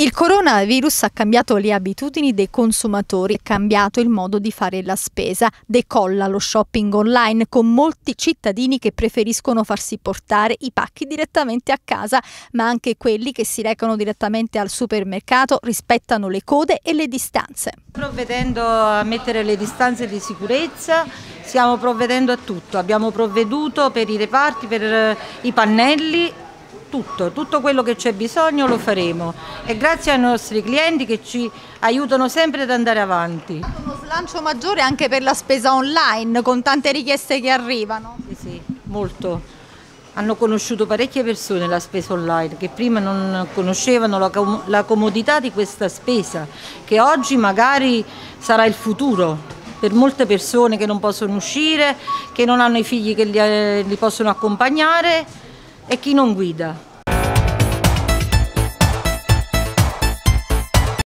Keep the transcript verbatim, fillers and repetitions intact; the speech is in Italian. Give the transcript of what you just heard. Il coronavirus ha cambiato le abitudini dei consumatori, è cambiato il modo di fare la spesa, decolla lo shopping online con molti cittadini che preferiscono farsi portare i pacchi direttamente a casa, ma anche quelli che si recano direttamente al supermercato rispettano le code e le distanze. Provvedendo a mettere le distanze di sicurezza, stiamo provvedendo a tutto, abbiamo provveduto per i reparti, per i pannelli, Tutto, tutto quello che c'è bisogno lo faremo e grazie ai nostri clienti che ci aiutano sempre ad andare avanti. Uno slancio maggiore anche per la spesa online con tante richieste che arrivano. Sì, sì, molto. Hanno conosciuto parecchie persone la spesa online che prima non conoscevano la, com- la comodità di questa spesa che oggi magari sarà il futuro. Per molte persone che non possono uscire, che non hanno i figli che li, eh, li possono accompagnare e chi non guida.